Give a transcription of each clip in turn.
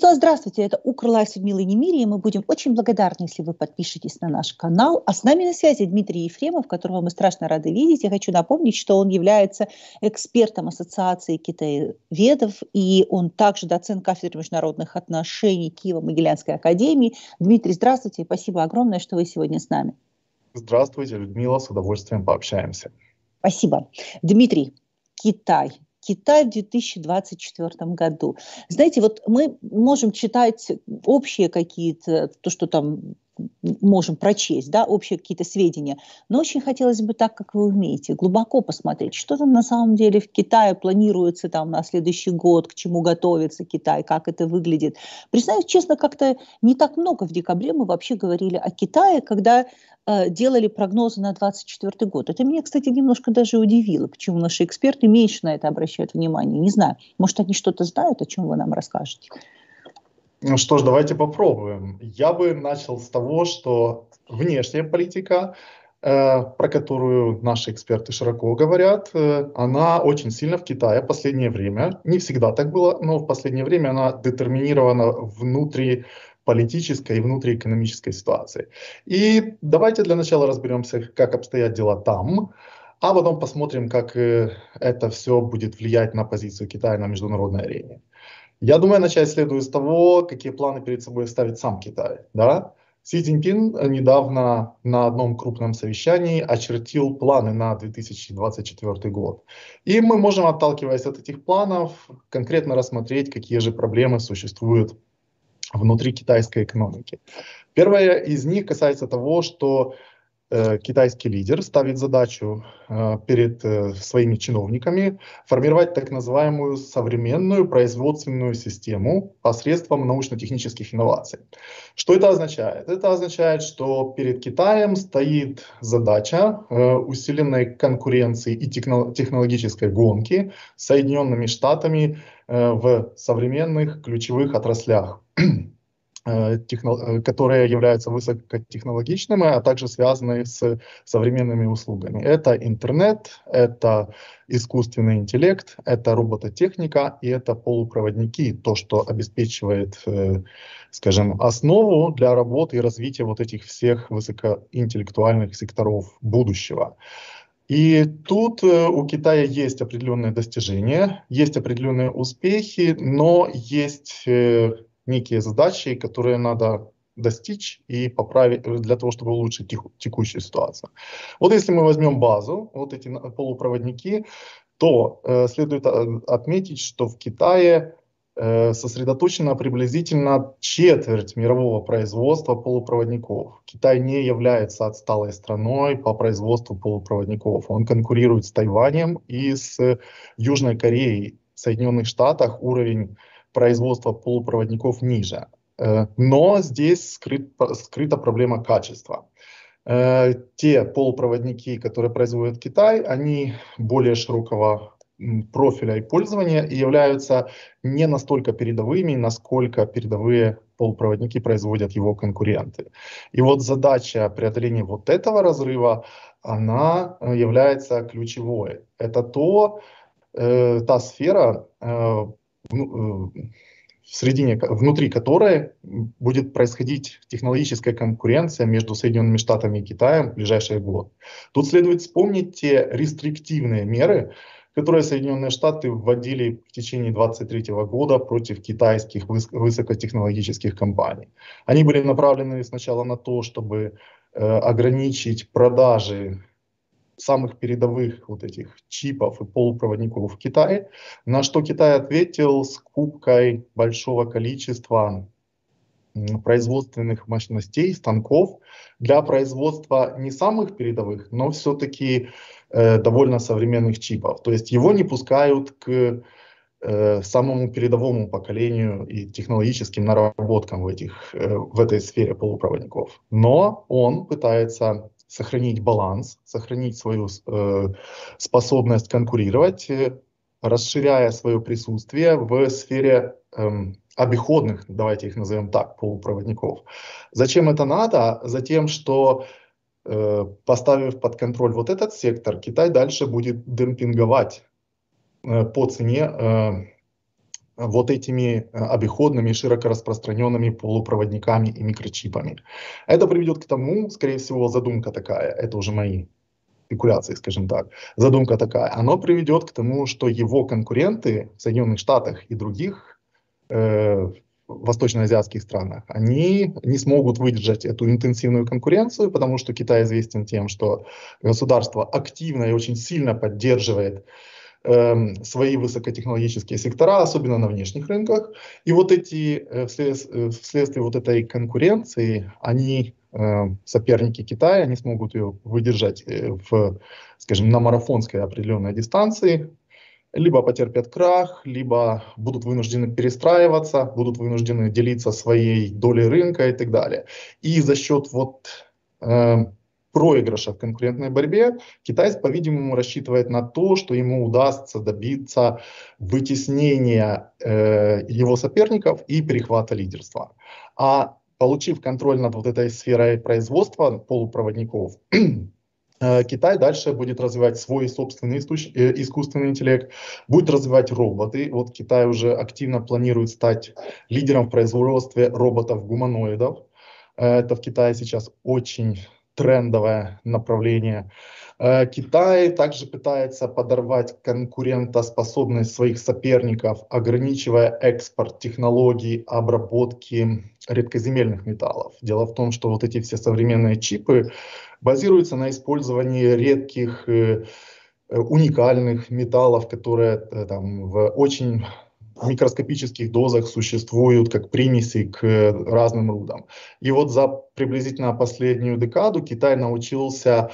Вячеслав, здравствуйте, это Укрлайф с Людмилой Немирией. Мы будем очень благодарны, если вы подпишетесь на наш канал. А с нами на связи Дмитрий Ефремов, которого мы страшно рады видеть. Я хочу напомнить, что он является экспертом Ассоциации китаеведов, и он также доцент кафедры международных отношений Киево-Могилянской академии. Дмитрий, здравствуйте, и спасибо огромное, что вы сегодня с нами. Здравствуйте, Людмила, с удовольствием пообщаемся. Спасибо. Дмитрий, Китай в 2024 году. Знаете, вот мы можем читать общие какие-то, то, что там можем прочесть, да, общие какие-то сведения, но очень хотелось бы так, как вы умеете, глубоко посмотреть, что там на самом деле в Китае планируется там на следующий год, к чему готовится Китай, как это выглядит. Признаюсь честно, как-то не так много в декабре мы вообще говорили о Китае, когда делали прогнозы на 2024 год. Это меня, кстати, немножко даже удивило, почему наши эксперты меньше на это обращают внимание. Не знаю, может, они что-то знают, о чем вы нам расскажете. Ну что ж, давайте попробуем. Я бы начал с того, что внешняя политика, про которую наши эксперты широко говорят, она очень сильно в Китае в последнее время, не всегда так было, но в последнее время она детерминирована внутриполитической и внутриэкономической ситуацией. И давайте для начала разберемся, как обстоят дела там, а потом посмотрим, как это все будет влиять на позицию Китая на международной арене. Я думаю, начать следует с того, какие планы перед собой ставит сам Китай. Да? Си Цзиньпин недавно на одном крупном совещании очертил планы на 2024 год. И мы можем, отталкиваясь от этих планов, конкретно рассмотреть, какие же проблемы существуют внутри китайской экономики. Первая из них касается того, что китайский лидер ставит задачу перед своими чиновниками формировать так называемую современную производственную систему посредством научно-технических инноваций. Что это означает? Это означает, что перед Китаем стоит задача усиленной конкуренции и технологической гонки с Соединенными Штатами в современных ключевых отраслях, которые являются высокотехнологичными, а также связаны с современными услугами. Это интернет, это искусственный интеллект, это робототехника и это полупроводники, то, что обеспечивает, скажем, основу для работы и развития вот этих всех высокоинтеллектуальных секторов будущего. И тут у Китая есть определенные достижения, есть определенные успехи, но есть некие задачи, которые надо достичь и поправить для того, чтобы улучшить текущую ситуацию. Вот если мы возьмем базу, вот эти полупроводники, то следует отметить, что в Китае сосредоточено приблизительно четверть мирового производства полупроводников. Китай не является отсталой страной по производству полупроводников. Он конкурирует с Тайванем и с Южной Кореей. В Соединенных Штатах уровень производство полупроводников ниже. Но здесь скрыта проблема качества. Те полупроводники, которые производит Китай, они более широкого профиля и пользования и являются не настолько передовыми, насколько передовые полупроводники производят его конкуренты. И вот задача преодоления вот этого разрыва, она является ключевой. Это та сфера, внутри которой будет происходить технологическая конкуренция между Соединенными Штатами и Китаем в ближайшие годы. Тут следует вспомнить те рестриктивные меры, которые Соединенные Штаты вводили в течение 2023 года против китайских высокотехнологических компаний. Они были направлены сначала на то, чтобы ограничить продажи самых передовых вот этих чипов и полупроводников в Китае, на что Китай ответил скупкой большого количества производственных мощностей, станков для производства не самых передовых, но все-таки довольно современных чипов. То есть его не пускают к самому передовому поколению и технологическим наработкам в этой сфере полупроводников. Но он пытается сохранить баланс, сохранить свою способность конкурировать, расширяя свое присутствие в сфере обиходных, давайте их назовем так, полупроводников. Зачем это надо? Затем, что поставив под контроль вот этот сектор, Китай дальше будет демпинговать по цене вот этими обиходными, широко распространенными полупроводниками и микрочипами. Это приведет к тому, скорее всего, задумка такая, это уже мои спекуляции, скажем так, задумка такая, оно приведет к тому, что его конкуренты в Соединенных Штатах и других восточноазиатских странах, они не смогут выдержать эту интенсивную конкуренцию, потому что Китай известен тем, что государство активно и очень сильно поддерживает свои высокотехнологические сектора, особенно на внешних рынках. И вот эти, вследствие вот этой конкуренции, они, соперники Китая, они смогут ее выдержать, скажем, на марафонской определенной дистанции, либо потерпят крах, либо будут вынуждены перестраиваться, будут вынуждены делиться своей долей рынка и так далее. И за счет вот проигрыша в конкурентной борьбе Китай, по-видимому, рассчитывает на то, что ему удастся добиться вытеснения его соперников и перехвата лидерства. А получив контроль над вот этой сферой производства полупроводников, Китай дальше будет развивать свой собственный искусственный интеллект, будет развивать роботы. Вот Китай уже активно планирует стать лидером в производстве роботов-гуманоидов. Это в Китае сейчас очень трендовое направление. Китай также пытается подорвать конкурентоспособность своих соперников, ограничивая экспорт технологий обработки редкоземельных металлов. Дело в том, что вот эти все современные чипы базируются на использовании редких, уникальных металлов, которые там, в очень микроскопических дозах существуют как примеси к разным рудам. И вот за приблизительно последнюю декаду Китай научился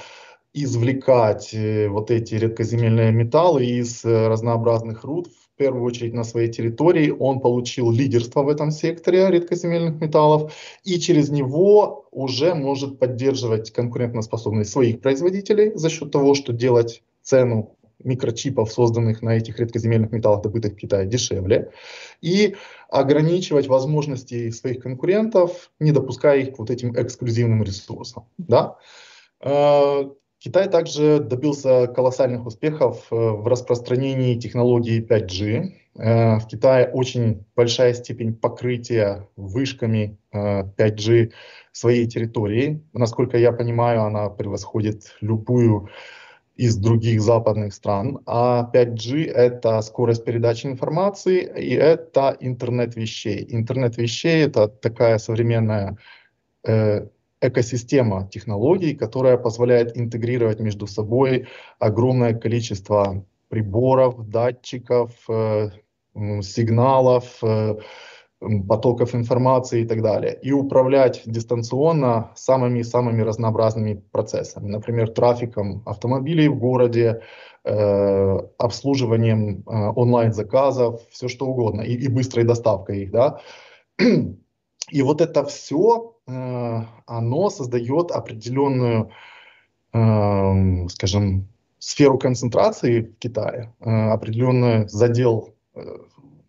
извлекать вот эти редкоземельные металлы из разнообразных руд. В первую очередь на своей территории он получил лидерство в этом секторе редкоземельных металлов и через него уже может поддерживать конкурентоспособность своих производителей за счет того, что делать цену микрочипов, созданных на этих редкоземельных металлах, добытых в Китае, дешевле, и ограничивать возможности своих конкурентов, не допуская их к вот этим эксклюзивным ресурсам. Да? Китай также добился колоссальных успехов в распространении технологии 5G. В Китае очень большая степень покрытия вышками 5G своей территории. Насколько я понимаю, она превосходит любую из других западных стран, а 5G — это скорость передачи информации и это интернет вещей. Интернет вещей — это такая современная экосистема технологий, которая позволяет интегрировать между собой огромное количество приборов, датчиков, сигналов, потоков информации и так далее, и управлять дистанционно самыми разнообразными процессами, например, трафиком автомобилей в городе, обслуживанием онлайн-заказов, все что угодно, и быстрой доставкой их, да. И вот это все, оно создает определенную, скажем, сферу концентрации в Китае, определенный задел,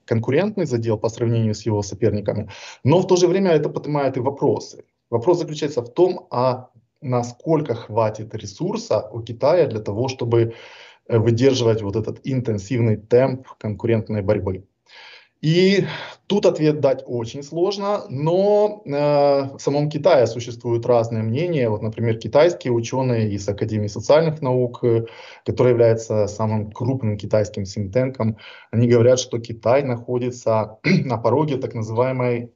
конкурентный задел по сравнению с его соперниками, но в то же время это поднимает и вопросы. Вопрос заключается в том, а насколько хватит ресурса у Китая для того, чтобы выдерживать вот этот интенсивный темп конкурентной борьбы. И тут ответ дать очень сложно, но в самом Китае существуют разные мнения. Вот, например, китайские ученые из Академии социальных наук, которая является самым крупным китайским think-tank'ом, они говорят, что Китай находится на пороге так называемой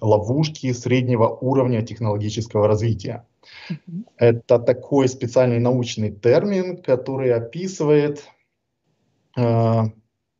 ловушки среднего уровня технологического развития. Это такой специальный научный термин, который описывает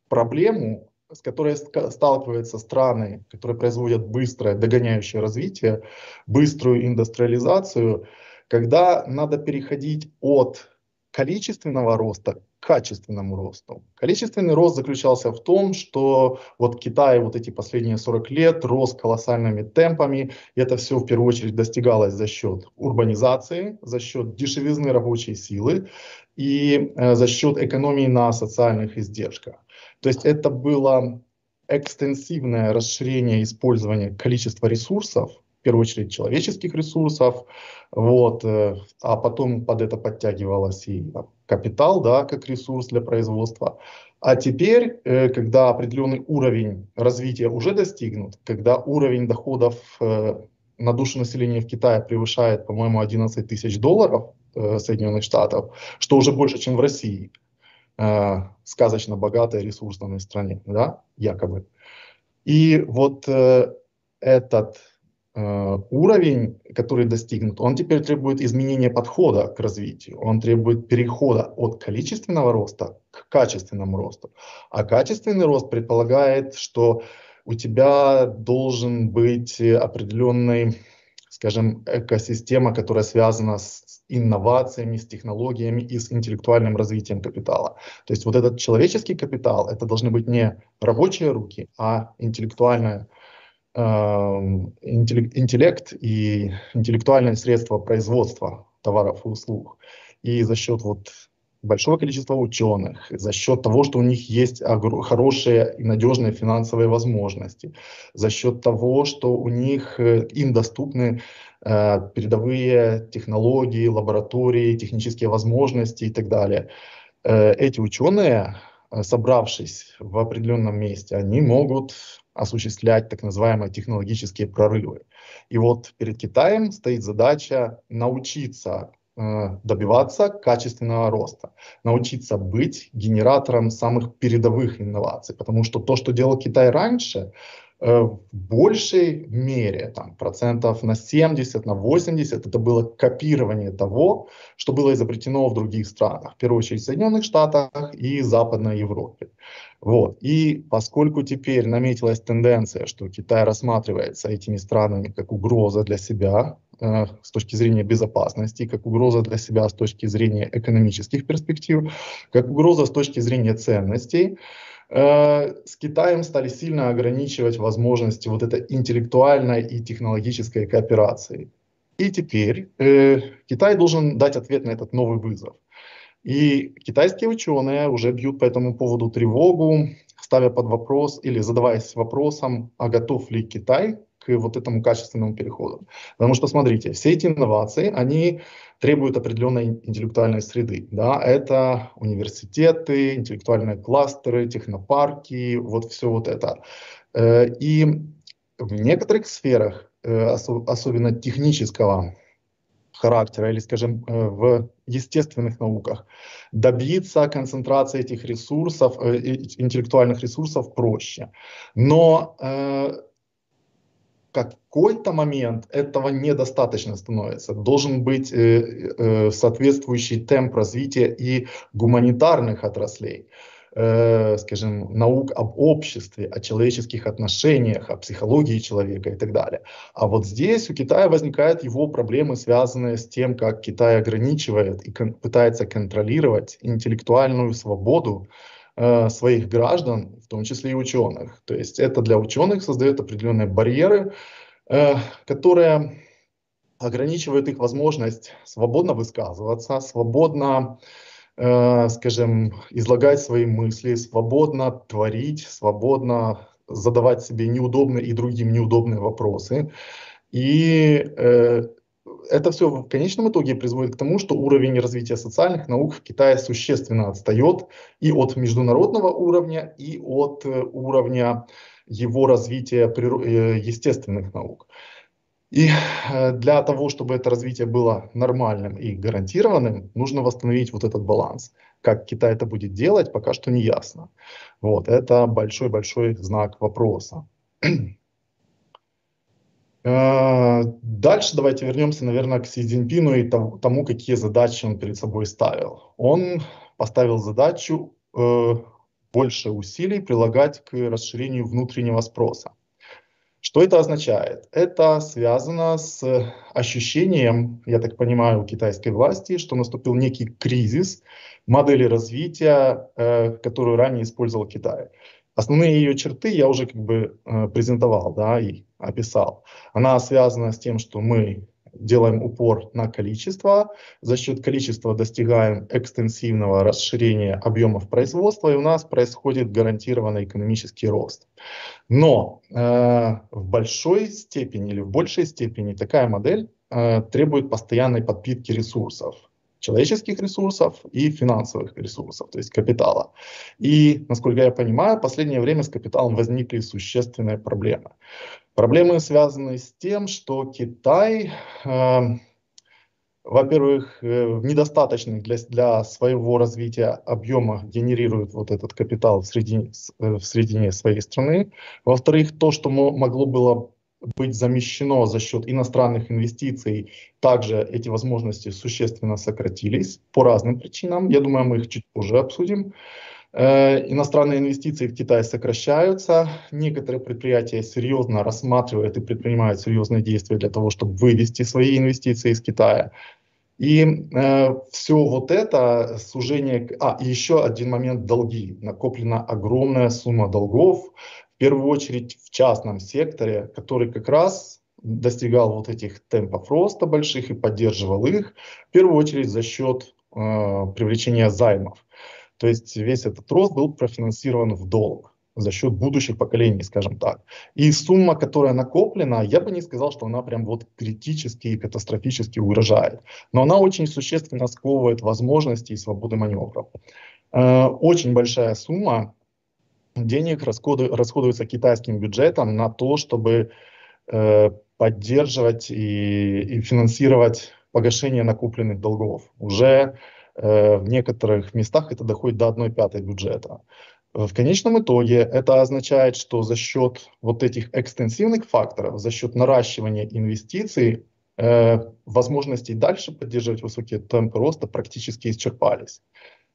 проблему, с которой сталкиваются страны, которые производят быстрое догоняющее развитие, быструю индустриализацию, когда надо переходить от количественного роста к качественному росту. Количественный рост заключался в том, что вот Китай вот эти последние 40 лет рос колоссальными темпами, и это все в первую очередь достигалось за счет урбанизации, за счет дешевизны рабочей силы и за счет экономии на социальных издержках. То есть это было экстенсивное расширение использования количества ресурсов, в первую очередь человеческих ресурсов, вот, а потом под это подтягивалось и капитал, да, как ресурс для производства. А теперь, когда определенный уровень развития уже достигнут, когда уровень доходов на душу населения в Китае превышает, по-моему, $11 тысяч Соединенных Штатов, что уже больше, чем в России, сказочно богатой ресурсной стране, да, якобы. И вот этот уровень, который достигнут, он теперь требует изменения подхода к развитию, он требует перехода от количественного роста к качественному росту. А качественный рост предполагает, что у тебя должен быть определенный, скажем, экосистема, которая связана с инновациями, с технологиями и с интеллектуальным развитием капитала. То есть вот этот человеческий капитал, это должны быть не рабочие руки, а интеллектуальная интеллект и интеллектуальные средства производства товаров и услуг. И за счет вот большого количества ученых, за счет того, что у них есть хорошие и надежные финансовые возможности, за счет того, что у них им доступны передовые технологии, лаборатории, технические возможности и так далее. Эти ученые, собравшись в определенном месте, они могут осуществлять так называемые технологические прорывы. И вот перед Китаем стоит задача научиться добиваться качественного роста, научиться быть генератором самых передовых инноваций, потому что то, что делал Китай раньше, в большей мере, там, процентов на 70, на 80, это было копирование того, что было изобретено в других странах, в первую очередь в Соединенных Штатах и Западной Европе. Вот. И поскольку теперь наметилась тенденция, что Китай рассматривается этими странами как угроза для себя с точки зрения безопасности, как угроза для себя с точки зрения экономических перспектив, как угроза с точки зрения ценностей, с Китаем стали сильно ограничивать возможности вот этой интеллектуальной и технологической кооперации. И теперь Китай должен дать ответ на этот новый вызов. И китайские ученые уже бьют по этому поводу тревогу, ставя под вопрос или задаваясь вопросом, а готов ли Китай к вот этому качественному переходу. Потому что, смотрите, все эти инновации, они требуют определенной интеллектуальной среды. Да? Это университеты, интеллектуальные кластеры, технопарки, вот все вот это. И в некоторых сферах, особенно технического характера или, скажем, в естественных науках, добиться концентрации этих ресурсов, интеллектуальных ресурсов проще. Но в какой-то момент этого недостаточно становится. Должен быть соответствующий темп развития и гуманитарных отраслей, скажем, наук об обществе, о человеческих отношениях, о психологии человека и так далее. А вот здесь у Китая возникают его проблемы, связанные с тем, как Китай ограничивает и пытается контролировать интеллектуальную свободу своих граждан, в том числе и ученых. То есть это для ученых создает определенные барьеры, которые ограничивают их возможность свободно высказываться, свободно, скажем, излагать свои мысли, свободно творить, свободно задавать себе неудобные и другим неудобные вопросы. И это все в конечном итоге приводит к тому, что уровень развития социальных наук в Китае существенно отстает и от международного уровня, и от уровня его развития естественных наук. И для того, чтобы это развитие было нормальным и гарантированным, нужно восстановить вот этот баланс. Как Китай это будет делать, пока что не ясно. Вот, это большой-большой знак вопроса. Дальше давайте вернемся, наверное, к Си Цзиньпину и тому, какие задачи он перед собой ставил. Он поставил задачу больше усилий прилагать к расширению внутреннего спроса. Что это означает? Это связано с ощущением, я так понимаю, у китайской власти, что наступил некий кризис модели развития, которую ранее использовал Китай. Основные ее черты я уже как бы презентовал, да, и описал. Она связана с тем, что мы делаем упор на количество, за счет количества достигаем экстенсивного расширения объемов производства, и у нас происходит гарантированный экономический рост. Но в большей степени такая модель требует постоянной подпитки ресурсов. человеческих ресурсов и финансовых ресурсов, то есть капитала. И, насколько я понимаю, в последнее время с капиталом возникли существенные проблемы. Проблемы связаны с тем, что Китай, во-первых, в недостаточных для своего развития объемах генерирует вот этот капитал в средине своей страны. Во-вторых, то, что могло было быть замещено за счет иностранных инвестиций, также эти возможности существенно сократились по разным причинам. Я думаю, мы их чуть позже обсудим. Иностранные инвестиции в Китай сокращаются. Некоторые предприятия серьезно рассматривают и предпринимают серьезные действия для того, чтобы вывести свои инвестиции из Китая. И все вот это сужение... И еще один момент — долги. Накоплена огромная сумма долгов, в первую очередь в частном секторе, который как раз достигал вот этих темпов роста больших и поддерживал их, в первую очередь за счет привлечения займов. То есть весь этот рост был профинансирован в долг за счет будущих поколений, скажем так. И сумма, которая накоплена, я бы не сказал, что она прям вот критически и катастрофически угрожает. Но она очень существенно сковывает возможности и свободы маневров. Очень большая сумма денег расходуется китайским бюджетом на то, чтобы поддерживать и финансировать погашение накопленных долгов. Уже в некоторых местах это доходит до 1/5 бюджета. В конечном итоге это означает, что за счет вот этих экстенсивных факторов, за счет наращивания инвестиций, возможности дальше поддерживать высокие темпы роста практически исчерпались.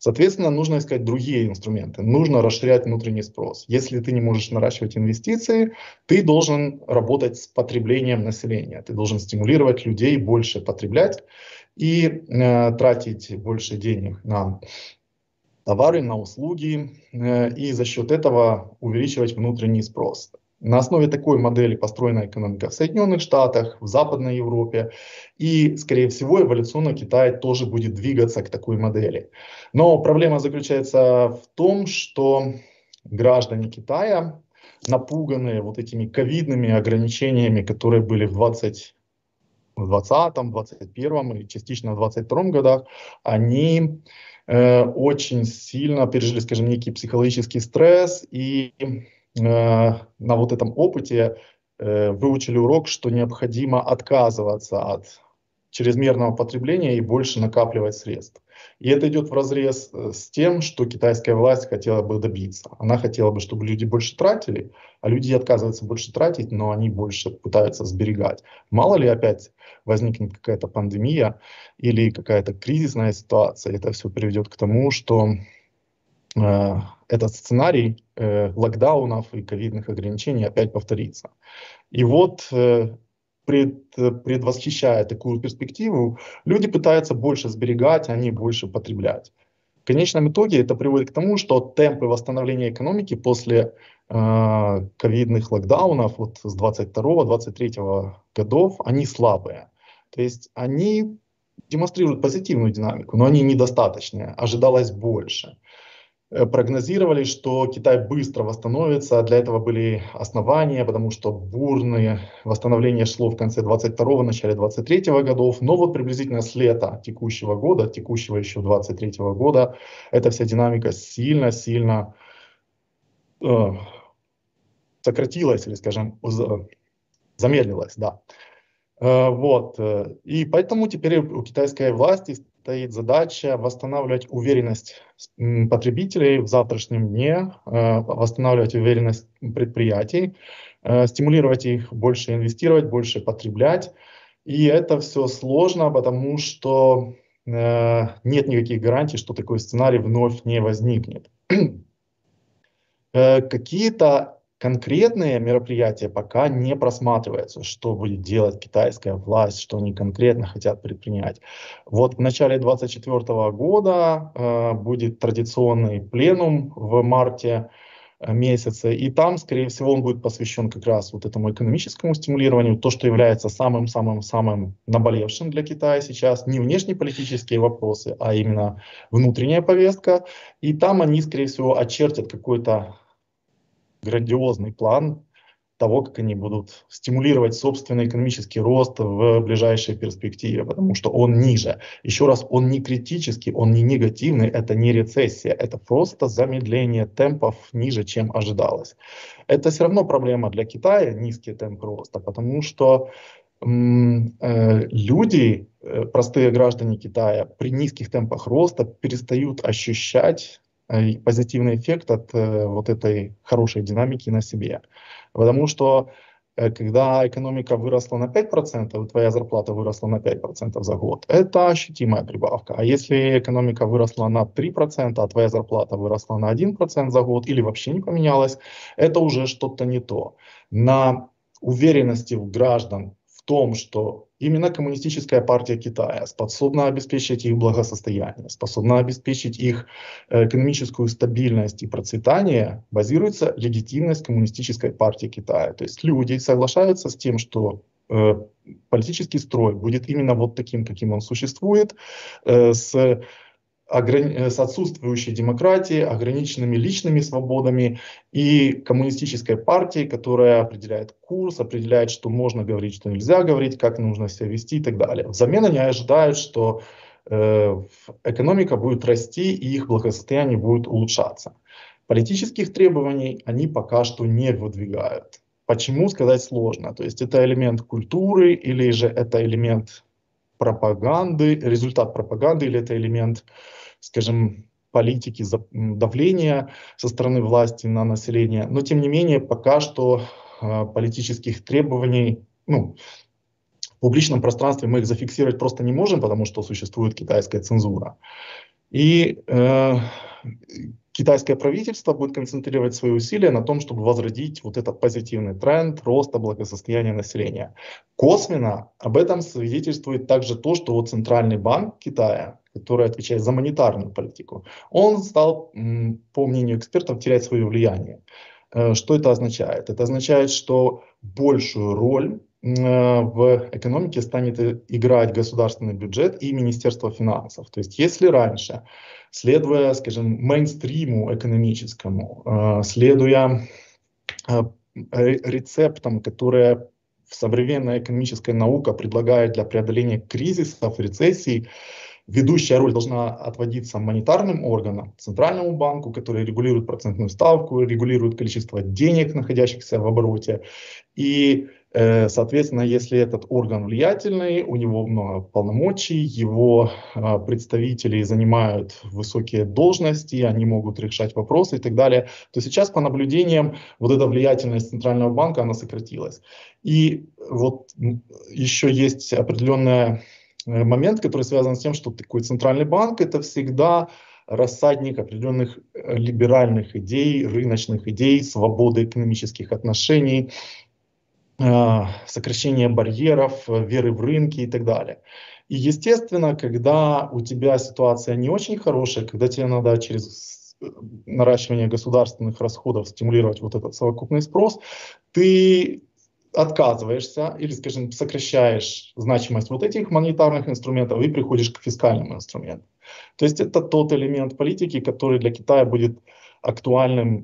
Соответственно, нужно искать другие инструменты, нужно расширять внутренний спрос. Если ты не можешь наращивать инвестиции, ты должен работать с потреблением населения, ты должен стимулировать людей больше потреблять и тратить больше денег на товары, на услуги, и за счет этого увеличивать внутренний спрос. На основе такой модели построена экономика в Соединенных Штатах, в Западной Европе. И, скорее всего, эволюционно Китай тоже будет двигаться к такой модели. Но проблема заключается в том, что граждане Китая, напуганные вот этими ковидными ограничениями, которые были в 2020, 2021 и частично в 2022 годах, они очень сильно пережили, скажем, некий психологический стресс и... на вот этом опыте выучили урок, что необходимо отказываться от чрезмерного потребления и больше накапливать средств. И это идет вразрез с тем, что китайская власть хотела бы добиться. Она хотела бы, чтобы люди больше тратили, а люди отказываются больше тратить, но они больше пытаются сберегать. Мало ли опять возникнет какая-то пандемия или какая-то кризисная ситуация, это все приведет к тому, что... этот сценарий локдаунов и ковидных ограничений опять повторится. И вот, предвосхищая такую перспективу, люди пытаются больше сберегать, а не больше потреблять. В конечном итоге это приводит к тому, что темпы восстановления экономики после ковидных локдаунов вот с 22-23 годов, они слабые. То есть они демонстрируют позитивную динамику, но они недостаточные, ожидалось больше. Прогнозировали, что Китай быстро восстановится, для этого были основания, потому что бурное восстановление шло в конце 22-го, начале 23-го годов, но вот приблизительно с лета текущего года, текущего еще 23-го года, эта вся динамика сильно-сильно сократилась, или, скажем, замедлилась, да. Вот, и поэтому теперь у китайской власти стоит задача восстанавливать уверенность потребителей в завтрашнем дне, восстанавливать уверенность предприятий, стимулировать их больше инвестировать, больше потреблять. И это все сложно, потому что нет никаких гарантий, что такой сценарий вновь не возникнет. Какие-то конкретные мероприятия пока не просматриваются, что будет делать китайская власть, что они конкретно хотят предпринять. Вот в начале 2024 года будет традиционный пленум в марте месяце, и там, скорее всего, он будет посвящен как раз вот этому экономическому стимулированию, то, что является самым-самым-самым наболевшим для Китая сейчас, не внешнеполитические вопросы, а именно внутренняя повестка, и там они, скорее всего, очертят какой-то грандиозный план того, как они будут стимулировать собственный экономический рост в ближайшей перспективе, потому что он ниже. Еще раз, он не критический, он не негативный, это не рецессия, это просто замедление темпов ниже, чем ожидалось. Это все равно проблема для Китая, низкий темп роста, потому что люди, простые граждане Китая, при низких темпах роста перестают ощущать позитивный эффект от вот этой хорошей динамики на себе. Потому что когда экономика выросла на 5%, твоя зарплата выросла на 5% за год, это ощутимая прибавка. А если экономика выросла на 3%, а твоя зарплата выросла на 1% за год или вообще не поменялась, это уже что-то не то. На уверенности у граждан в том, что именно Коммунистическая партия Китая способна обеспечить их благосостояние, способна обеспечить их экономическую стабильность и процветание, базируется легитимность Коммунистической партии Китая. То есть люди соглашаются с тем, что политический строй будет именно вот таким, каким он существует, с отсутствующей демократией, ограниченными личными свободами и коммунистической партией, которая определяет курс, определяет, что можно говорить, что нельзя говорить, как нужно себя вести и так далее. Взамен они ожидают, что экономика будет расти и их благосостояние будет улучшаться. Политических требований они пока что не выдвигают. Почему, сказать сложно. То есть это элемент культуры или же это элемент пропаганды, результат пропаганды, или это элемент, скажем, политики, давления со стороны власти на население. Но, тем не менее, пока что политических требований, в публичном пространстве мы их зафиксировать просто не можем, потому что существует китайская цензура. И китайское правительство будет концентрировать свои усилия на том, чтобы возродить вот этот позитивный тренд роста благосостояния населения. Косвенно об этом свидетельствует также то, что вот Центральный банк Китая, который отвечает за монетарную политику, он стал, по мнению экспертов, терять свое влияние. Что это означает? Это означает, что большую роль в экономике станет играть государственный бюджет и Министерство финансов. То есть если раньше, следуя, скажем, мейнстриму экономическому, следуя рецептам, которые современная экономическая наука предлагает для преодоления кризисов, рецессий, ведущая роль должна отводиться монетарным органам, Центральному банку, который регулирует процентную ставку, регулирует количество денег, находящихся в обороте. И, соответственно, если этот орган влиятельный, у него много полномочий, его представители занимают высокие должности, они могут решать вопросы и так далее, то сейчас по наблюдениям вот эта влиятельность Центрального банка, она сократилась. И вот еще есть определенная момент, который связан с тем, что такой Центральный банк — это всегда рассадник определенных либеральных идей, рыночных идей, свободы экономических отношений, сокращения барьеров, веры в рынки и так далее. И, естественно, когда у тебя ситуация не очень хорошая, когда тебе надо через наращивание государственных расходов стимулировать вот этот совокупный спрос, ты отказываешься или, скажем, сокращаешь значимость вот этих монетарных инструментов и приходишь к фискальным инструментам. То есть это тот элемент политики, который для Китая будет актуальным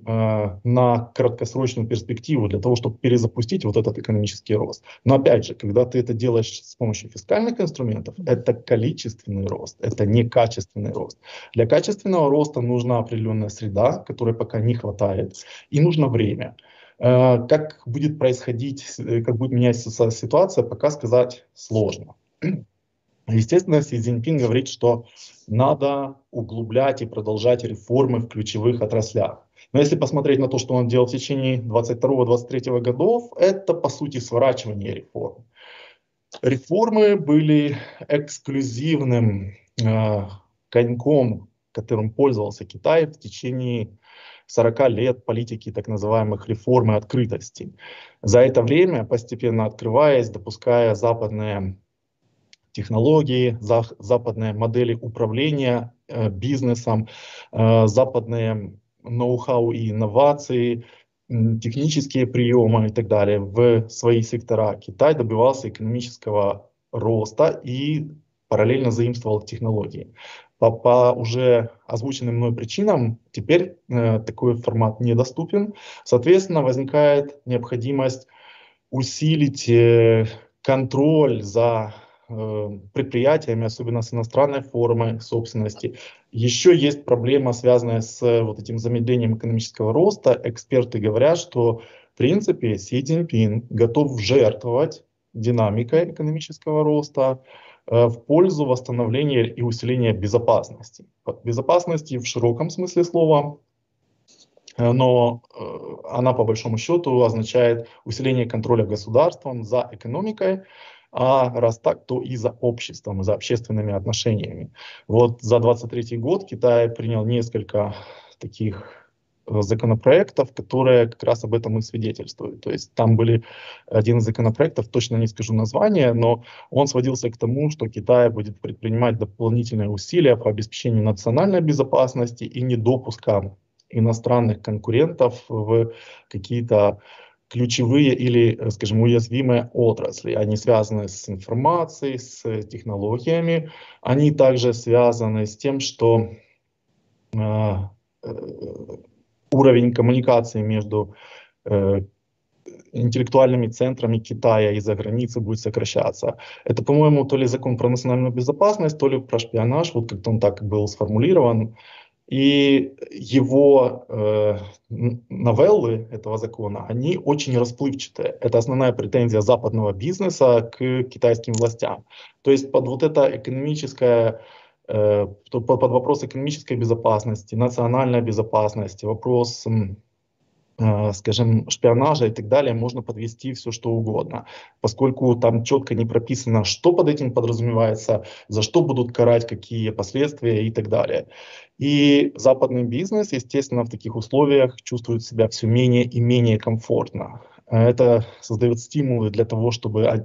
на краткосрочную перспективу для того, чтобы перезапустить вот этот экономический рост. Но опять же, когда ты это делаешь с помощью фискальных инструментов, это количественный рост, это не качественный рост. Для качественного роста нужна определенная среда, которой пока не хватает, и нужно время. Как будет происходить, как будет меняться ситуация, пока сказать сложно. Естественно, Си Цзиньпин говорит, что надо углублять и продолжать реформы в ключевых отраслях. Но если посмотреть на то, что он делал в течение 22-23 годов, это, по сути, сворачивание реформ. Реформы были эксклюзивным коньком, которым пользовался Китай в течение 40 лет политики так называемых реформ и открытости. За это время, постепенно открываясь, допуская западные технологии, западные модели управления бизнесом, западные ноу-хау и инновации, технические приемы и так далее в свои сектора, Китай добивался экономического роста и параллельно заимствовал технологии. По уже озвученным мной причинам теперь такой формат недоступен. Соответственно, возникает необходимость усилить контроль за предприятиями, особенно с иностранной формой собственности. Еще есть проблема, связанная с вот этим замедлением экономического роста. Эксперты говорят, что в принципе Си Цзиньпин готов жертвовать динамикой экономического роста в пользу восстановления и усиления безопасности. Безопасности в широком смысле слова, но она по большому счету означает усиление контроля государством за экономикой, а раз так, то и за обществом, за общественными отношениями. Вот за 2023 год Китай принял несколько таких законопроектов, которые как раз об этом и свидетельствуют. То есть там были один из законопроектов, точно не скажу название, но он сводился к тому, что Китай будет предпринимать дополнительные усилия по обеспечению национальной безопасности и недопускам иностранных конкурентов в какие-то ключевые или, скажем, уязвимые отрасли. Они связаны с информацией, с технологиями. Они также связаны с тем, что уровень коммуникации между интеллектуальными центрами Китая и за границей будет сокращаться. Это, по-моему, то ли закон про национальную безопасность, то ли про шпионаж, вот как-то он так был сформулирован. И его новеллы этого закона, они очень расплывчатые. Это основная претензия западного бизнеса к китайским властям. То есть под вот это экономическое... под вопрос экономической безопасности, национальной безопасности, вопрос, скажем, шпионажа и так далее, можно подвести все, что угодно, поскольку там четко не прописано, что под этим подразумевается, за что будут карать, какие последствия и так далее. И западный бизнес, естественно, в таких условиях чувствует себя все менее и менее комфортно. Это создает стимулы для того, чтобы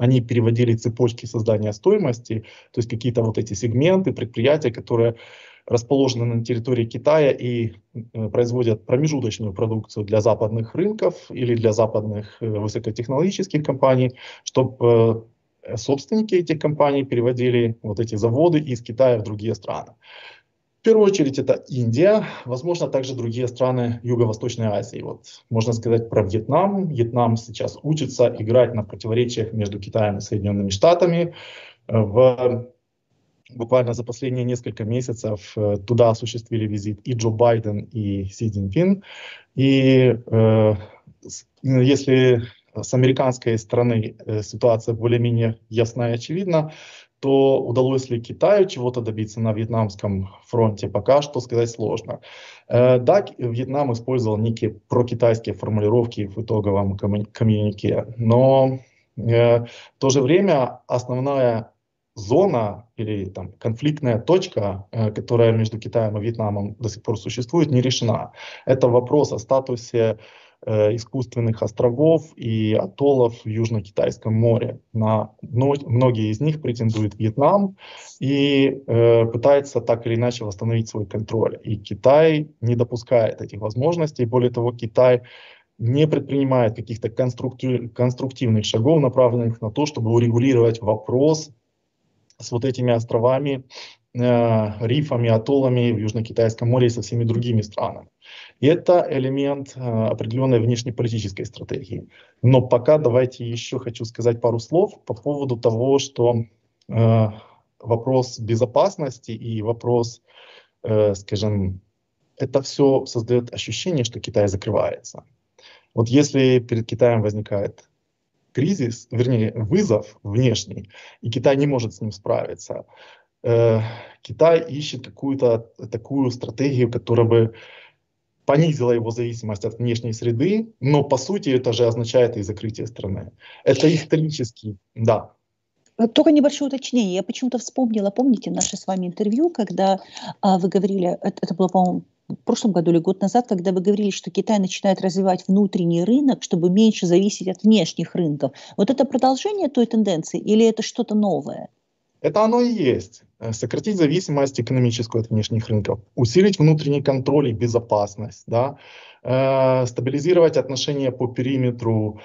они переводили цепочки создания стоимости, то есть какие-то вот эти сегменты, предприятия, которые расположены на территории Китая и производят промежуточную продукцию для западных рынков или для западных высокотехнологических компаний, чтобы собственники этих компаний переводили вот эти заводы из Китая в другие страны. В первую очередь это Индия, возможно, также другие страны Юго-Восточной Азии. Вот, можно сказать про Вьетнам. Вьетнам сейчас учится играть на противоречиях между Китаем и Соединенными Штатами. Буквально за последние несколько месяцев туда осуществили визит и Джо Байден, и Си Цзиньпин. И если с американской стороны ситуация более-менее ясна и очевидна, то удалось ли Китаю чего-то добиться на вьетнамском фронте, пока что сказать сложно. Да, Вьетнам использовал некие прокитайские формулировки в итоговом коммюнике, но в то же время основная зона или там, конфликтная точка, которая между Китаем и Вьетнамом до сих пор существует, не решена. Это вопрос о статусе искусственных островов и атоллов в Южно-Китайском море. На многие из них претендует Вьетнам и пытается так или иначе восстановить свой контроль. И Китай не допускает этих возможностей. Более того, Китай не предпринимает каких-то конструктивных шагов, направленных на то, чтобы урегулировать вопрос с вот этими островами, рифами, атоллами в Южно-Китайском море и со всеми другими странами. И это элемент определенной внешнеполитической стратегии. Но пока давайте еще хочу сказать пару слов по поводу того, что вопрос безопасности и вопрос, скажем, это все создает ощущение, что Китай закрывается. Вот если перед Китаем возникает кризис, вернее, вызов внешний, и Китай не может с ним справиться, Китай ищет какую-то такую стратегию, которая бы понизила его зависимость от внешней среды, но по сути это же означает и закрытие страны. Это исторически, да. Только небольшое уточнение. Я почему-то вспомнила, помните наше с вами интервью, когда вы говорили, это было, по-моему, в прошлом году или год назад, когда вы говорили, что Китай начинает развивать внутренний рынок, чтобы меньше зависеть от внешних рынков. Вот это продолжение той тенденции или это что-то новое? Это оно и есть. Сократить зависимость экономическую от внешних рынков, усилить внутренний контроль и безопасность, да? Стабилизировать отношения по периметру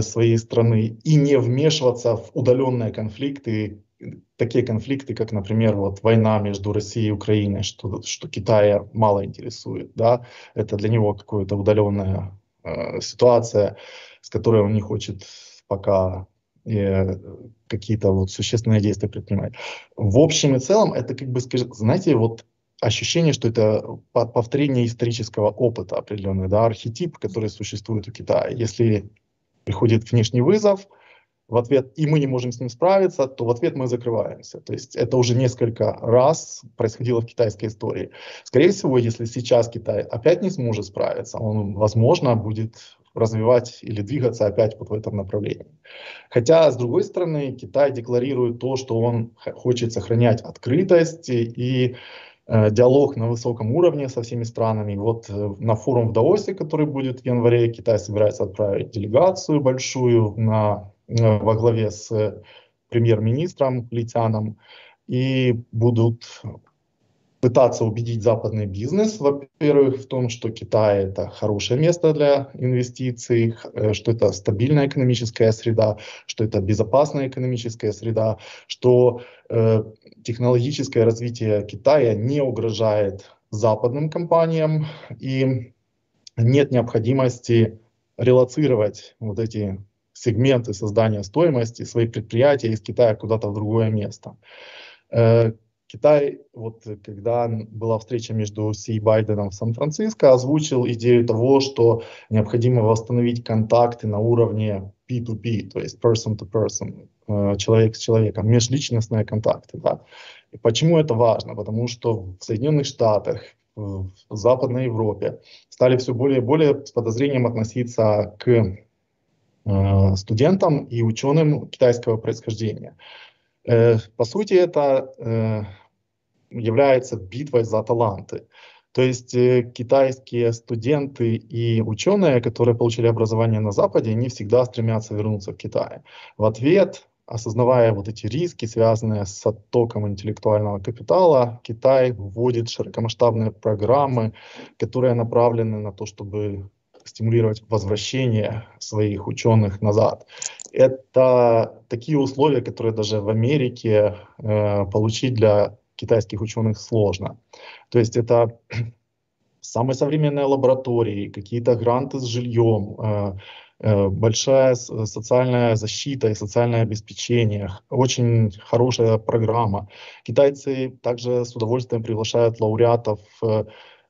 своей страны и не вмешиваться в удаленные конфликты такие конфликты, как, например, вот война между Россией и Украиной, что Китая мало интересует, да, это для него какая-то удаленная ситуация, с которой он не хочет пока какие-то вот существенные действия предпринимать. В общем и целом, это как бы, знаете, вот ощущение, что это повторение исторического опыта определенный, да, архетип, который существует у Китая. Если приходит внешний вызов, в ответ, и мы не можем с ним справиться, то в ответ мы закрываемся. То есть это уже несколько раз происходило в китайской истории. Скорее всего, если сейчас Китай опять не сможет справиться, он, возможно, будет развивать или двигаться опять вот в этом направлении. Хотя, с другой стороны, Китай декларирует то, что он хочет сохранять открытость и диалог на высоком уровне со всеми странами. Вот на форум в Даосе, который будет в январе, Китай собирается отправить делегацию большую во главе с премьер-министром Ли Цяном, и будут пытаться убедить западный бизнес, во-первых, в том, что Китай — это хорошее место для инвестиций, что это стабильная экономическая среда, что это безопасная экономическая среда, что технологическое развитие Китая не угрожает западным компаниям и нет необходимости релоцировать вот эти сегменты создания стоимости, свои предприятия из Китая куда-то в другое место. Китай, вот когда была встреча между Си и Байденом в Сан-Франциско, озвучил идею того, что необходимо восстановить контакты на уровне P2P, то есть person to person, человек с человеком, межличностные контакты. Да. И почему это важно? Потому что в Соединенных Штатах, в Западной Европе стали все более и более с подозрением относиться к студентам и ученым китайского происхождения. По сути, это является битвой за таланты. То есть китайские студенты и ученые, которые получили образование на Западе, не всегда стремятся вернуться в Китай. В ответ, осознавая вот эти риски, связанные с оттоком интеллектуального капитала, Китай вводит широкомасштабные программы, которые направлены на то, чтобы стимулировать возвращение своих ученых назад. Это такие условия, которые даже в Америке получить для китайских ученых сложно. То есть это самые современные лаборатории, какие-то гранты с жильем, большая социальная защита и социальное обеспечение, очень хорошая программа. Китайцы также с удовольствием приглашают лауреатов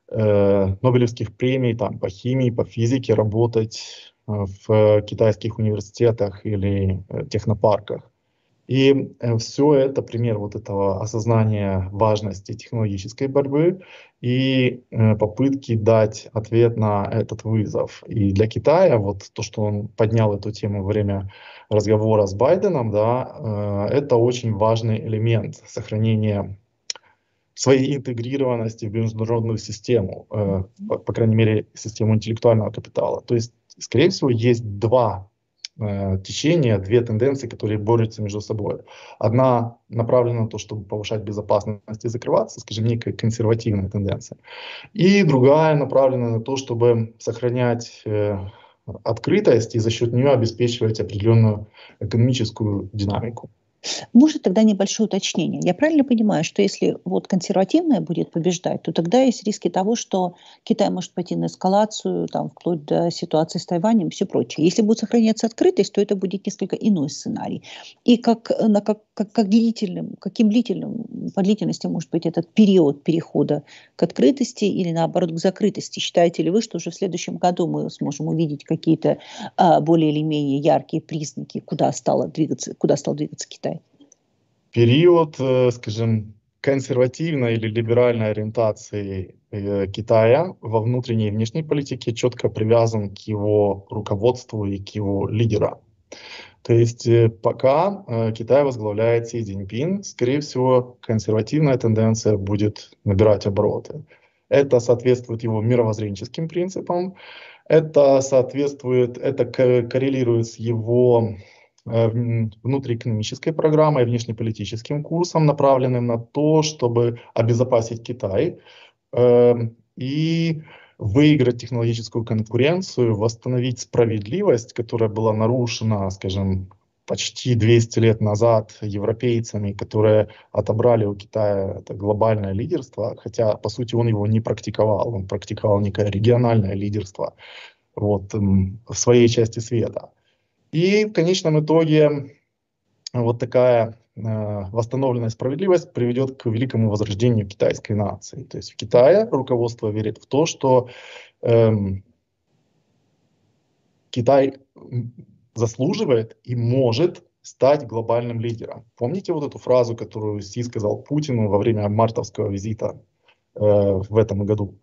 Нобелевских премий там, по химии, по физике работать в китайских университетах или технопарках. И все это пример вот этого осознания важности технологической борьбы и попытки дать ответ на этот вызов. И для Китая вот то, что он поднял эту тему во время разговора с Байденом, да, это очень важный элемент сохранения своей интегрированности в международную систему, по крайней мере, систему интеллектуального капитала. То есть, скорее всего, есть два течения, две тенденции, которые борются между собой. Одна направлена на то, чтобы повышать безопасность и закрываться, скажем, некая консервативная тенденция. И другая направлена на то, чтобы сохранять открытость и за счет нее обеспечивать определенную экономическую динамику. Может, тогда небольшое уточнение. Я правильно понимаю, что если вот консервативное будет побеждать, то тогда есть риски того, что Китай может пойти на эскалацию, там, вплоть до ситуации с Тайванем и все прочее. Если будет сохраняться открытость, то это будет несколько иной сценарий. И по длительности может быть этот период перехода к открытости или, наоборот, к закрытости? Считаете ли вы, что уже в следующем году мы сможем увидеть какие-то более или менее яркие признаки, куда стал двигаться Китай? Период, скажем, консервативной или либеральной ориентации Китая во внутренней и внешней политике четко привязан к его руководству и к его лидерам. То есть пока Китай возглавляет Си Цзиньпин, скорее всего, консервативная тенденция будет набирать обороты. Это соответствует его мировоззренческим принципам, это коррелирует с его внутриэкономической программой и внешнеполитическим курсом, направленным на то, чтобы обезопасить Китай и выиграть технологическую конкуренцию, восстановить справедливость, которая была нарушена, скажем, почти 200 лет назад европейцами, которые отобрали у Китая это глобальное лидерство, хотя, по сути, он его не практиковал, он практиковал некое региональное лидерство вот, в своей части света. И в конечном итоге вот такая восстановленная справедливость приведет к великому возрождению китайской нации. То есть в Китае руководство верит в то, что Китай заслуживает и может стать глобальным лидером. Помните вот эту фразу, которую Си сказал Путину во время мартовского визита в этом году?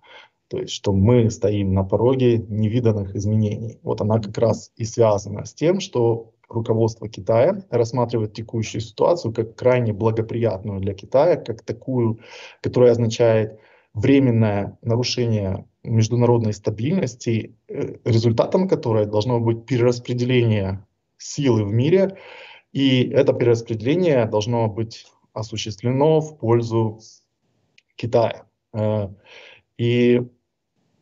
То есть, что мы стоим на пороге невиданных изменений. Вот она как раз и связана с тем, что руководство Китая рассматривает текущую ситуацию как крайне благоприятную для Китая, как такую, которая означает временное нарушение международной стабильности, результатом которой должно быть перераспределение силы в мире, и это перераспределение должно быть осуществлено в пользу Китая. И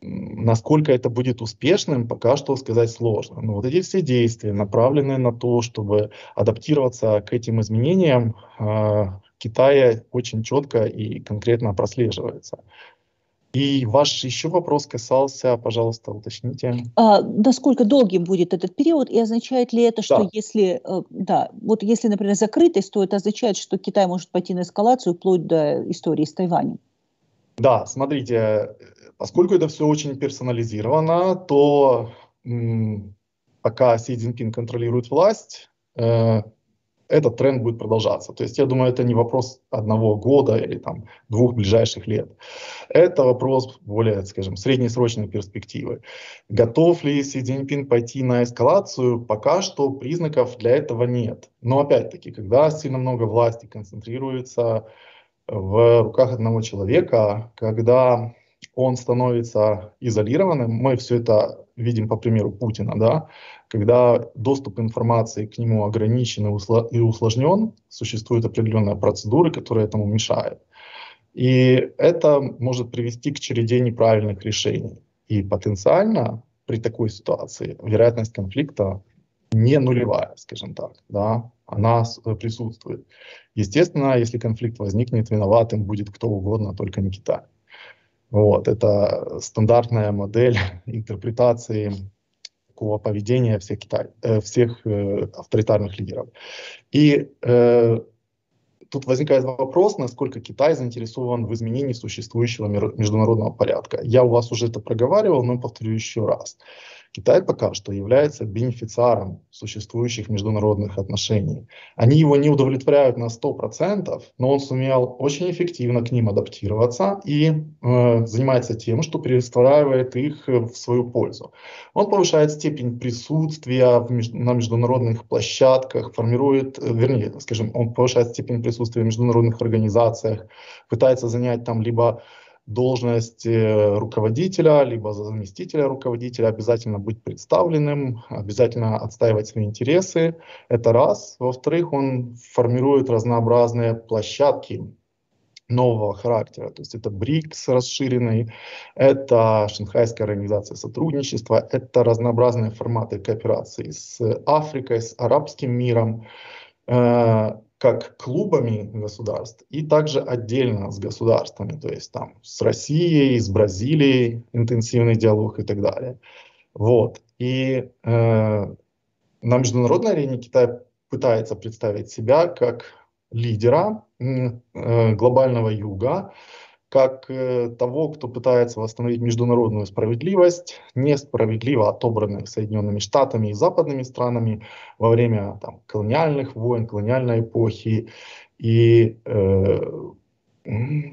насколько это будет успешным, пока что сказать сложно. Но вот эти все действия, направленные на то, чтобы адаптироваться к этим изменениям, Китая очень четко и конкретно прослеживается. И ваш еще вопрос касался, пожалуйста, уточните. Насколько долгим будет этот период, и означает ли это, что если, вот если, например, закрытость, то это означает, что Китай может пойти на эскалацию вплоть до истории с Тайванем? Да, смотрите, поскольку это все очень персонализировано, то пока Си Цзиньпин контролирует власть, этот тренд будет продолжаться. То есть, я думаю, это не вопрос одного года или там, двух ближайших лет. Это вопрос более, скажем, среднесрочной перспективы. Готов ли Си Цзиньпин пойти на эскалацию? Пока что признаков для этого нет. Но опять-таки, когда сильно много власти концентрируется в руках одного человека, когда он становится изолированным, мы все это видим по примеру Путина, да, когда доступ информации к нему ограничен и усложнен, существуют определенные процедуры, которые этому мешают. И это может привести к череде неправильных решений. И потенциально при такой ситуации вероятность конфликта не нулевая, скажем так, да, она присутствует. Естественно, если конфликт возникнет, виноватым будет кто угодно, только не Китай. Вот, это стандартная модель интерпретации такого поведения всех авторитарных лидеров. И тут возникает вопрос, насколько Китай заинтересован в изменении существующего международного порядка. Я у вас уже это проговаривал, но повторю еще раз. Китай пока что является бенефициаром существующих международных отношений. Они его не удовлетворяют на 100%, но он сумел очень эффективно к ним адаптироваться и занимается тем, что перестраивает их в свою пользу. Он повышает степень присутствия на международных площадках, он повышает степень присутствия в международных организациях, пытается занять там либо должность руководителя, либо заместителя руководителя, обязательно быть представленным, обязательно отстаивать свои интересы. Это раз. Во-вторых, он формирует разнообразные площадки нового характера. То есть это БРИКС расширенный, это Шанхайская организация сотрудничества, это разнообразные форматы кооперации с Африкой, с арабским миром, как клубами государств и также отдельно с государствами, то есть там с Россией, с Бразилией, интенсивный диалог и так далее. Вот. И на международной арене Китай пытается представить себя как лидера глобального юга, как того, кто пытается восстановить международную справедливость, несправедливо отобранных Соединенными Штатами и западными странами во время там, колониальных войн, колониальной эпохи, и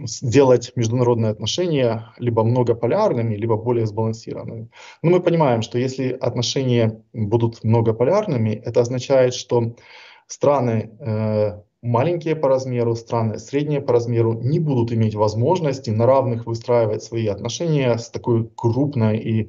сделать международные отношения либо многополярными, либо более сбалансированными. Но мы понимаем, что если отношения будут многополярными, это означает, что страны маленькие по размеру, страны средние по размеру не будут иметь возможности на равных выстраивать свои отношения с такой крупной и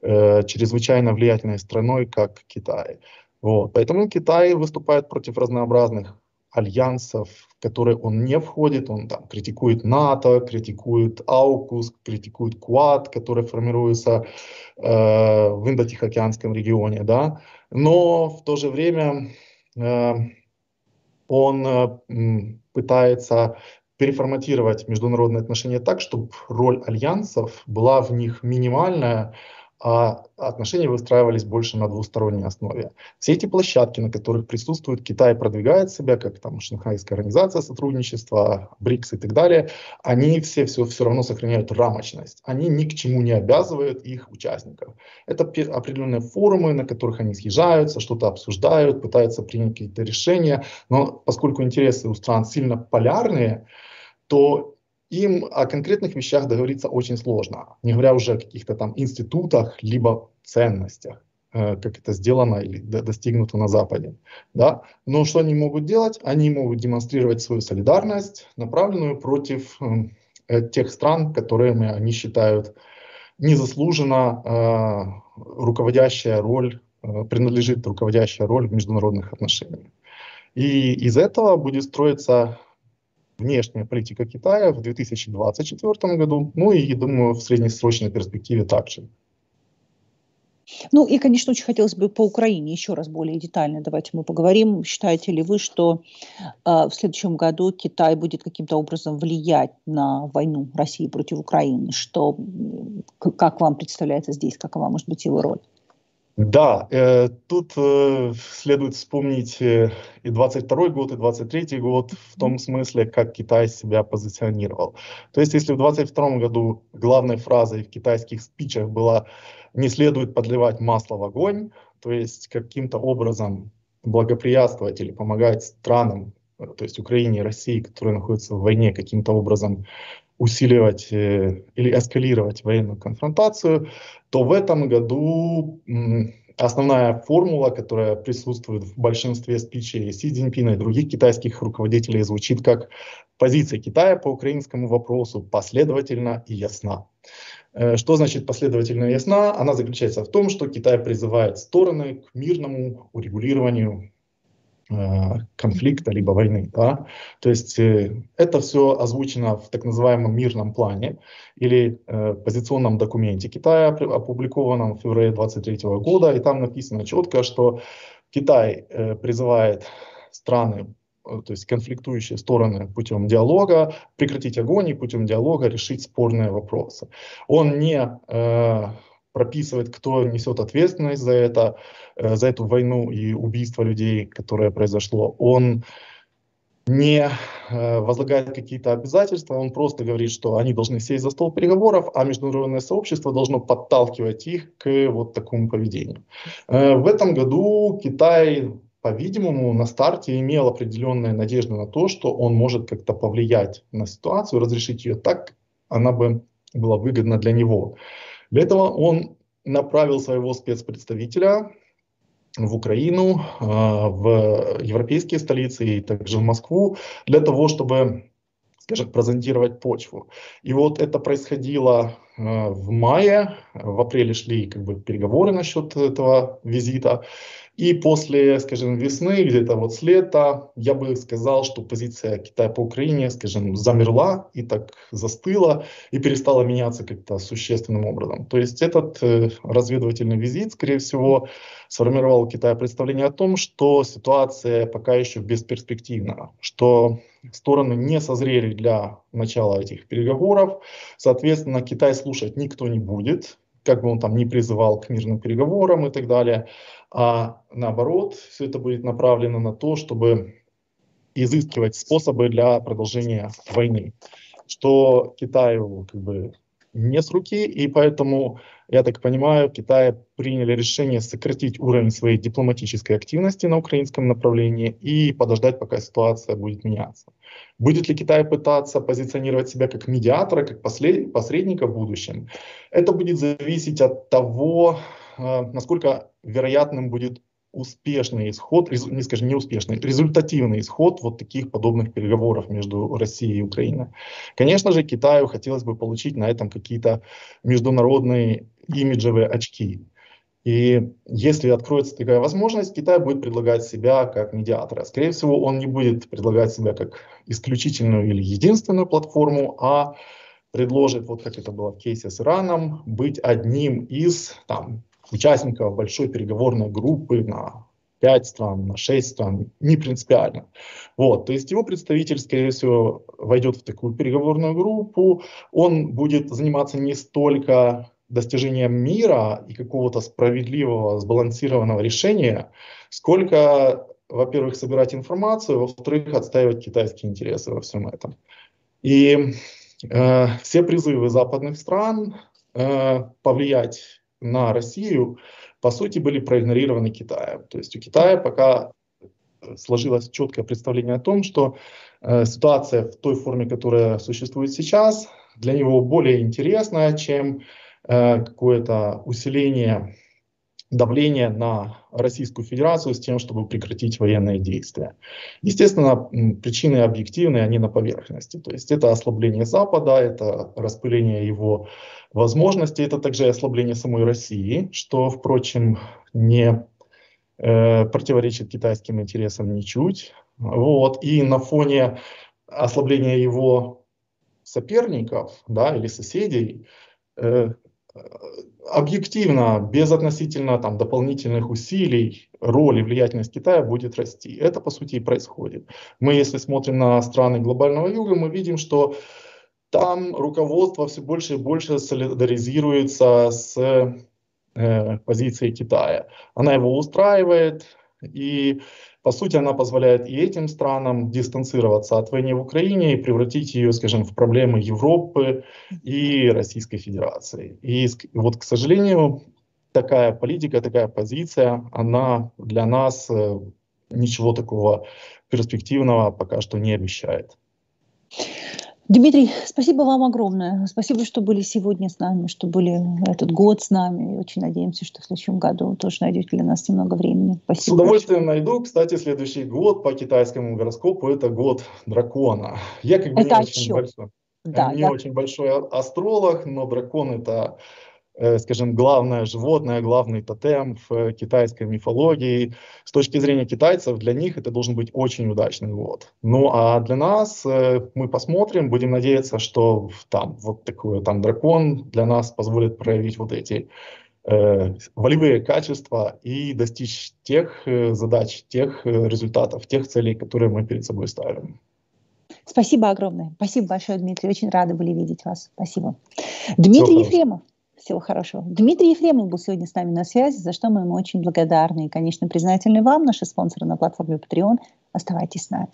чрезвычайно влиятельной страной, как Китай. Вот. Поэтому Китай выступает против разнообразных альянсов, в которые он не входит. Он там критикует НАТО, критикует Аукус, критикует КУАД, который формируется в Индо-Тихоокеанском регионе. Да? Но в то же время он пытается переформатировать международные отношения так, чтобы роль альянсов была в них минимальная, а отношения выстраивались больше на двусторонней основе. Все эти площадки, на которых присутствует Китай, продвигает себя, как там Шанхайская организация сотрудничества, БРИКС и так далее, они все равно сохраняют рамочность. Они ни к чему не обязывают их участников. Это определенные форумы, на которых они съезжаются, что-то обсуждают, пытаются принять какие-то решения. Но поскольку интересы у стран сильно полярные, то им о конкретных вещах договориться очень сложно, не говоря уже о каких-то там институтах, либо ценностях, как это сделано или достигнуто на Западе. Да? Но что они могут делать? Они могут демонстрировать свою солидарность, направленную против тех стран, которыми они считают незаслуженно принадлежит руководящая роль в международных отношениях. И из этого будет строиться внешняя политика Китая в 2024 году, ну и, думаю, в среднесрочной перспективе также. Ну и, конечно, очень хотелось бы по Украине еще раз более детально давайте мы поговорим. Считаете ли вы, что в следующем году Китай будет каким-то образом влиять на войну России против Украины? Что, как вам представляется здесь, какова может быть его роль? Да, тут следует вспомнить и 22 год, и 23 год в том смысле, как Китай себя позиционировал. То есть, если в 22 году главной фразой в китайских спичах была «не следует подливать масло в огонь», то есть каким-то образом благоприятствовать или помогать странам, то есть Украине и России, которые находятся в войне, каким-то образом усиливать или эскалировать военную конфронтацию, то в этом году основная формула, которая присутствует в большинстве спичей Си Цзиньпина и других китайских руководителей, звучит как «позиция Китая по украинскому вопросу последовательна и ясна». Что значит «последовательно и ясна»? Она заключается в том, что Китай призывает стороны к мирному урегулированию конфликта, либо войны. Да? То есть это все озвучено в так называемом мирном плане или позиционном документе Китая, опубликованном в феврале 2023 года. И там написано четко, что Китай призывает страны, то есть конфликтующие стороны, путем диалога прекратить огонь и путем диалога решить спорные вопросы. Он не прописывает, кто несет ответственность за это, за эту войну и убийство людей, которое произошло. Он не возлагает какие-то обязательства, он просто говорит, что они должны сесть за стол переговоров, а международное сообщество должно подталкивать их к вот такому поведению. В этом году Китай, по-видимому, на старте имел определенные надежды на то, что он может как-то повлиять на ситуацию, разрешить ее так, она бы была выгодна для него. Для этого он направил своего спецпредставителя в Украину, в европейские столицы и также в Москву, для того, чтобы, скажем, прозондировать почву. И вот это происходило в мае, в апреле шли как бы переговоры насчет этого визита. И после, скажем, весны, где-то вот с лета, я бы сказал, что позиция Китая по Украине, скажем, замерла и так застыла, и перестала меняться как-то существенным образом. То есть этот разведывательный визит, скорее всего, сформировал у Китая представление о том, что ситуация пока еще бесперспективна, что стороны не созрели для начала этих переговоров, соответственно, Китай слушать никто не будет, как бы он там ни призывал к мирным переговорам и так далее, а наоборот, все это будет направлено на то, чтобы изыскивать способы для продолжения войны, что Китаю как бы не с руки, и поэтому, я так понимаю, Китай приняли решение сократить уровень своей дипломатической активности на украинском направлении и подождать, пока ситуация будет меняться. Будет ли Китай пытаться позиционировать себя как медиатора, как посредника в будущем? Это будет зависеть от того, насколько вероятным будет успешный исход, результативный исход вот таких подобных переговоров между Россией и Украиной. Конечно же, Китаю хотелось бы получить на этом какие-то международные имиджевые очки. И если откроется такая возможность, Китай будет предлагать себя как медиатора. Скорее всего, он не будет предлагать себя как исключительную или единственную платформу, а предложит, вот как это было в кейсе с Ираном, быть одним из участников большой переговорной группы на 5 стран, на 6 стран, не принципиально. Вот, то есть его представитель, скорее всего, войдет в такую переговорную группу, он будет заниматься не столько достижением мира и какого-то справедливого, сбалансированного решения, сколько, во-первых, собирать информацию, во-вторых, отстаивать китайские интересы во всем этом. И все призывы западных стран повлиять на Россию, по сути, были проигнорированы Китаем. То есть у Китая пока сложилось четкое представление о том, что ситуация в той форме, которая существует сейчас, для него более интересная, чем какое-то усиление давления на Российскую Федерацию с тем, чтобы прекратить военные действия. Естественно, причины объективные, они на поверхности. То есть это ослабление Запада, это распыление его возможностей, это также ослабление самой России, что, впрочем, не противоречит китайским интересам ничуть. Вот. И на фоне ослабления его соперников, да, или соседей, объективно, без относительно там дополнительных усилий, роль и влиятельность Китая будет расти. Это, по сути, и происходит. Мы, если смотрим на страны глобального юга, мы видим, что там руководство все больше и больше солидаризируется с позицией Китая. Она его устраивает, и, по сути, она позволяет и этим странам дистанцироваться от войны в Украине и превратить ее, скажем, в проблемы Европы и Российской Федерации. И вот, к сожалению, такая политика, такая позиция, она для нас ничего такого перспективного пока что не обещает. Дмитрий, спасибо вам огромное. Спасибо, что были сегодня с нами, что были этот год с нами. И очень надеемся, что в следующем году вы тоже найдете для нас немного времени. Спасибо. С удовольствием найду. Кстати, следующий год по китайскому гороскопу – это год дракона. Я как бы не очень большой, да, не очень большой астролог, но дракон – это, скажем, главное животное, главный тотем в китайской мифологии. С точки зрения китайцев, для них это должен быть очень удачный год. Ну а для нас, мы посмотрим, будем надеяться, что там вот такой там дракон для нас позволит проявить вот эти волевые качества и достичь тех задач, тех результатов, тех целей, которые мы перед собой ставим. Спасибо огромное. Спасибо большое, Дмитрий. Очень рады были видеть вас. Спасибо. Дмитрий Ефремов. Всего хорошего. Дмитрий Ефремов был сегодня с нами на связи, за что мы ему очень благодарны. И, конечно, признательны вам, наши спонсоры на платформе Patreon. Оставайтесь с нами.